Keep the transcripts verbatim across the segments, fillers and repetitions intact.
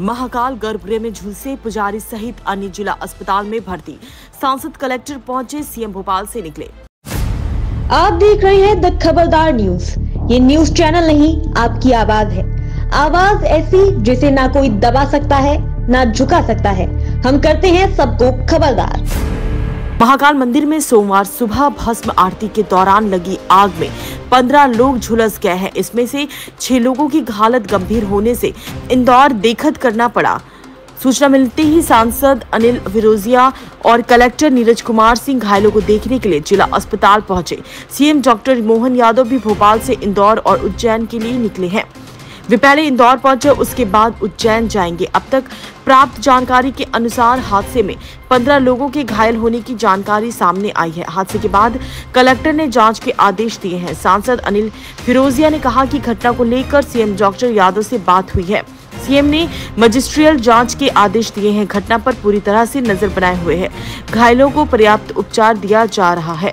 महाकाल गर्भगृह में झुलसे पुजारी सहित अन्य जिला अस्पताल में भर्ती। सांसद कलेक्टर पहुंचे, सीएम भोपाल से निकले। आप देख रहे हैं द खबरदार न्यूज। ये न्यूज चैनल नहीं, आपकी आवाज है। आवाज ऐसी जिसे ना कोई दबा सकता है ना झुका सकता है। हम करते हैं सबको खबरदार। महाकाल मंदिर में सोमवार सुबह भस्म आरती के दौरान लगी आग में पंद्रह लोग झुलस गए हैं। इसमें से छह लोगों की हालत गंभीर होने से इंदौर देखत करना पड़ा। सूचना मिलते ही सांसद अनिल फिरोजिया और कलेक्टर नीरज कुमार सिंह घायलों को देखने के लिए जिला अस्पताल पहुंचे। सीएम डॉक्टर मोहन यादव भी भोपाल से इंदौर और उज्जैन के लिए निकले हैं। वे पहले इंदौर पहुंचे, उसके बाद उज्जैन जाएंगे। अब तक प्राप्त जानकारी के अनुसार हादसे में पंद्रह लोगों के घायल होने की जानकारी सामने आई है। हादसे के बाद कलेक्टर ने जांच के आदेश दिए हैं। सांसद अनिल फिरोजिया ने कहा कि घटना को लेकर सीएम डॉक्टर यादव से बात हुई है। सीएम ने मजिस्ट्रियल जांच के आदेश दिए हैं। घटना पर पूरी तरह से नजर बनाए हुए है। घायलों को पर्याप्त उपचार दिया जा रहा है।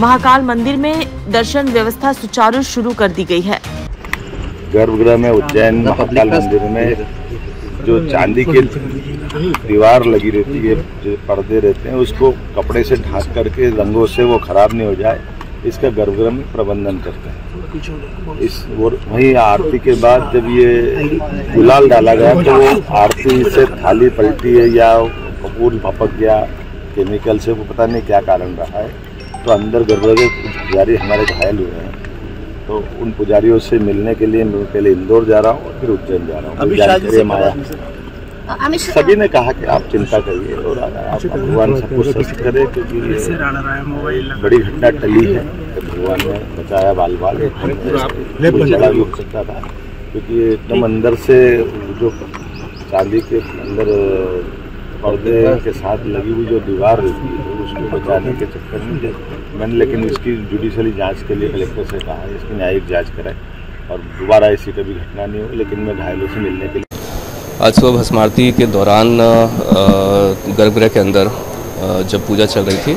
महाकाल मंदिर में दर्शन व्यवस्था सुचारू शुरू कर दी गई है। गर्भगृह में उज्जैन महाकाल मंदिर में जो चांदी के दीवार लगी रहती है, जो पर्दे रहते हैं, उसको कपड़े से ढांक करके रंगों से वो खराब नहीं हो जाए, इसका गर्भगृह में प्रबंधन करते हैं। इस वहीं आरती के बाद जब ये गुलाल डाला गया तो आरती से थाली पलटी है या फूल भपक गया केमिकल से, वो पता नहीं क्या कारण रहा है, तो अंदर गर्भगृह के पुजारी हमारे घायल हुए हैं। तो उन पुजारियों से मिलने के लिए मैं पहले इंदौर जा रहा हूँ और फिर उज्जैन जा रहा हूँ। सभी ने कहा कि आप चिंता करिए और आप भगवान सबको स्वस्थ करे, क्योंकि बड़ी घटना टली है। भगवान ने बचाया बाल बाल, चला भी हो सकता था, क्योंकि एकदम अंदर से जो चांदी के अंदर पर्दे के साथ लगी हुई जो दीवार रहती है, उसको बचाने के चक्कर में मैंने लेकिन इसकी जुडिशली जांच के लिए कलेक्टर से कहा है, इसकी न्यायिक जांच कराए और दोबारा ऐसी कभी घटना नहीं हो। लेकिन मैं घायलों से मिलने के लिए आज सुबह भस्म आरती के दौरान गर्भगृह के अंदर जब पूजा चल रही थी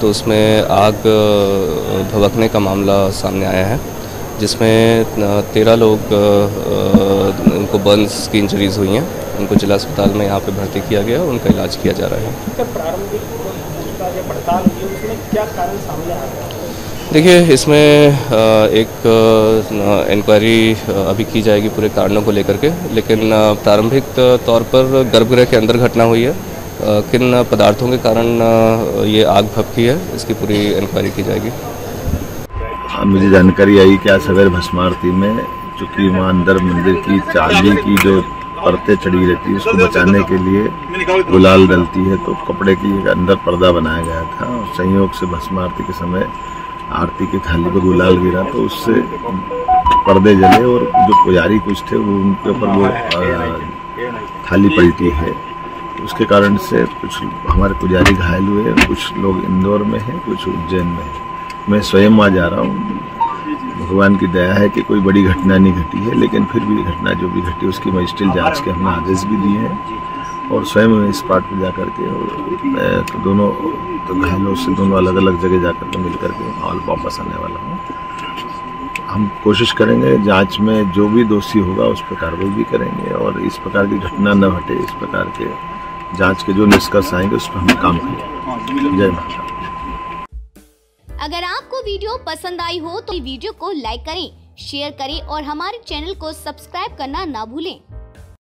तो उसमें आग भभकने का मामला सामने आया है, जिसमें तेरह लोग उनको बर्न्स की इंजरीज हुई हैं। उनको जिला अस्पताल में यहाँ पे भर्ती किया गया, उनका इलाज किया जा रहा है। देखिए, इसमें एक इंक्वायरी अभी की जाएगी पूरे कारणों को लेकर के, लेकिन प्रारंभिक तौर पर गर्भगृह के अंदर घटना हुई है। किन पदार्थों के कारण ये आग भभकी है, इसकी पूरी इंक्वायरी की जाएगी। मुझे जानकारी आई कि आज सवेरे भस्म आरती में चूँकि वहाँ अंदर मंदिर की चांदी की जो परतें चढ़ी रहती है, उसको बचाने के लिए गुलाल डलती है, तो कपड़े की एक अंदर पर्दा बनाया गया था। संयोग से भस्म आरती के समय आरती की थाली पर गुलाल गिरा तो उससे पर्दे जले और जो पुजारी कुछ थे वो उनके ऊपर वो थाली पलटी है, उसके कारण से कुछ हमारे पुजारी घायल हुए। कुछ लोग इंदौर में हैं, कुछ उज्जैन में हैं। मैं स्वयं वहाँ जा रहा हूँ। भगवान की दया है कि कोई बड़ी घटना नहीं घटी है, लेकिन फिर भी घटना जो भी घटी उसकी मजिस्ट्रियल जांच के हमने आदेश भी दिए हैं और स्वयं मैं इस पार्ट पर जा करके और तो दोनों तो घायलों से दोनों अलग अलग जगह जा करके मिल करके और वापस आने वाला हूँ। हम कोशिश करेंगे जांच में जो भी दोषी होगा उस पर कार्रवाई भी करेंगे और इस प्रकार की घटना न घटे, इस प्रकार के जाँच के जो निष्कर्ष आएंगे उस पर हम काम करेंगे। जय महाकाल। अगर आपको वीडियो पसंद आई हो तो वीडियो को लाइक करें, शेयर करें और हमारे चैनल को सब्सक्राइब करना ना भूलें।